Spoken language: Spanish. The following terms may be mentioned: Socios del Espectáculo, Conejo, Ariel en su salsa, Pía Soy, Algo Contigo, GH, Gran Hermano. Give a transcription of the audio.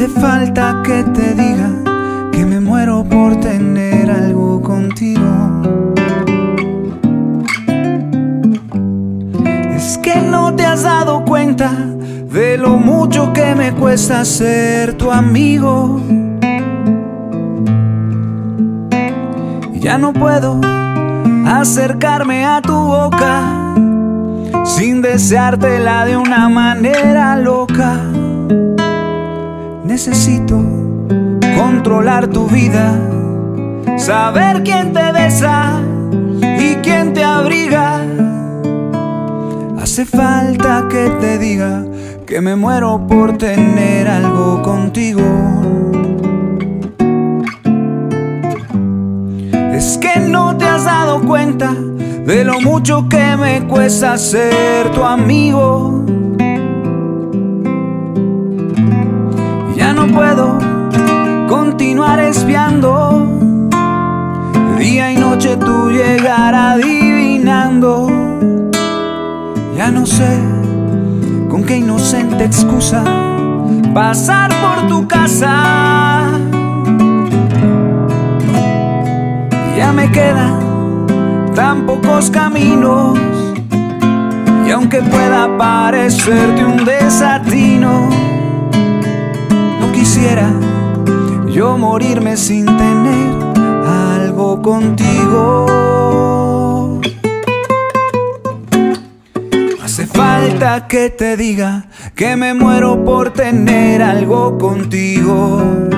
hace falta que te diga que me muero por tener algo contigo. Es que no te has dado cuenta de lo mucho que me cuesta ser tu amigo. Ya no puedo acercarme a tu boca sin deseártela de una manera loca. Necesito controlar tu vida, saber quién te besa y quién te abriga. Hace falta que te diga que me muero por tener algo contigo. Es que no te has dado cuenta de lo mucho que me cuesta ser tu amigo. Ya no puedo continuar espiando día y noche tu llegar adivinando. Ya no sé con qué inocente excusa pasar por tu casa. Ya me quedan tan pocos caminos, y aunque pueda parecerte un desatino, no quisiera yo morirme sin tener algo contigo. Hace falta que te diga que me muero por tener algo contigo.